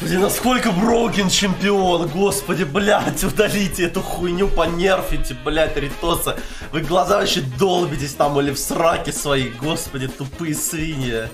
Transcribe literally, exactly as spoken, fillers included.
Господи, насколько броукен чемпион, господи, блядь, удалите эту хуйню, понерфите, блядь, Ритоса. Вы глаза вообще долбитесь там или в сраке свои, господи, тупые свиньи.